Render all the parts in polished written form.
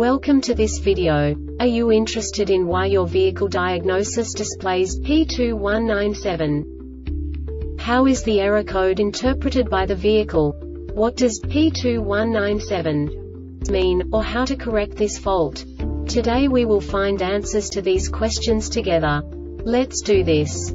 Welcome to this video. Are you interested in why your vehicle diagnosis displays P2197? How is the error code interpreted by the vehicle? What does P2197 mean, or how to correct this fault? Today we will find answers to these questions together. Let's do this.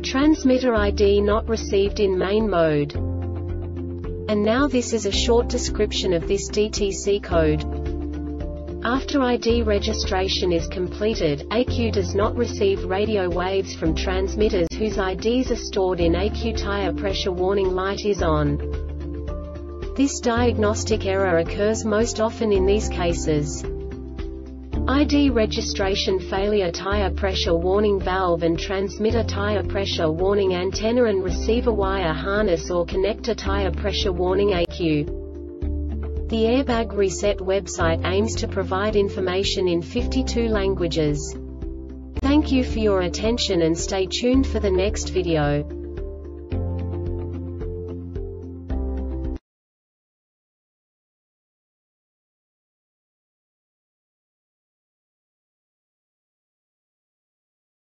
transmitter ID not received in main mode. And now this is a short description of this DTC code. After ID registration is completed, ECU does not receive radio waves from transmitters whose IDs are stored in ECU. Tire pressure warning light is on. This diagnostic error occurs most often in these cases: ID registration failure, tire pressure warning valve and transmitter, tire pressure warning antenna and receiver wire harness or connector, tire pressure warning ECU. The Airbag Reset website aims to provide information in 52 languages. Thank you for your attention and stay tuned for the next video.